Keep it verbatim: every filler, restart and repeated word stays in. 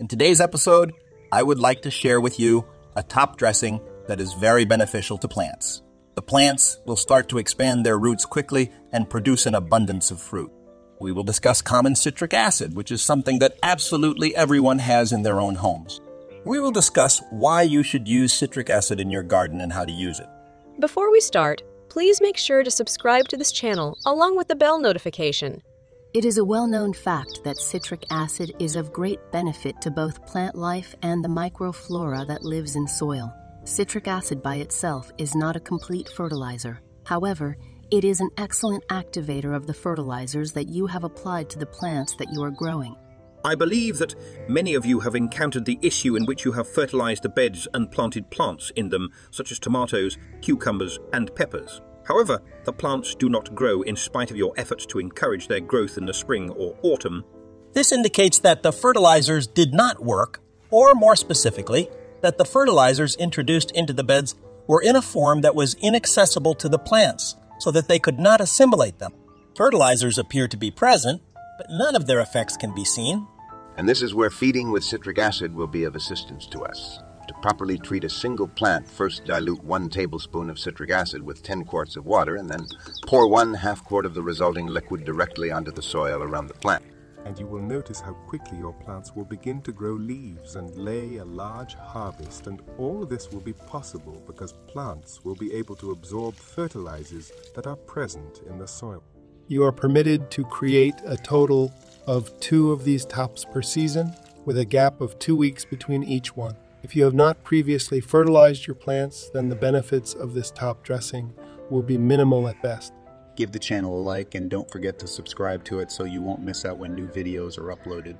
In today's episode, I would like to share with you a top dressing that is very beneficial to plants. The plants will start to expand their roots quickly and produce an abundance of fruit. We will discuss common citric acid, which is something that absolutely everyone has in their own homes. We will discuss why you should use citric acid in your garden and how to use it. Before we start, please make sure to subscribe to this channel along with the bell notification. It is a well-known fact that citric acid is of great benefit to both plant life and the microflora that lives in soil. Citric acid by itself is not a complete fertilizer. However, it is an excellent activator of the fertilizers that you have applied to the plants that you are growing. I believe that many of you have encountered the issue in which you have fertilized the beds and planted plants in them, such as tomatoes, cucumbers, and peppers. However, the plants do not grow in spite of your efforts to encourage their growth in the spring or autumn. This indicates that the fertilizers did not work, or more specifically, that the fertilizers introduced into the beds were in a form that was inaccessible to the plants, so that they could not assimilate them. Fertilizers appear to be present, but none of their effects can be seen. And this is where feeding with citric acid will be of assistance to us. To properly treat a single plant, first dilute one tablespoon of citric acid with ten quarts of water, and then pour one half quart of the resulting liquid directly onto the soil around the plant. And you will notice how quickly your plants will begin to grow leaves and lay a large harvest, and all of this will be possible because plants will be able to absorb fertilizers that are present in the soil. You are permitted to create a total of two of these tops per season, with a gap of two weeks between each one. If you have not previously fertilized your plants, then the benefits of this top dressing will be minimal at best. Give the channel a like and don't forget to subscribe to it so you won't miss out when new videos are uploaded.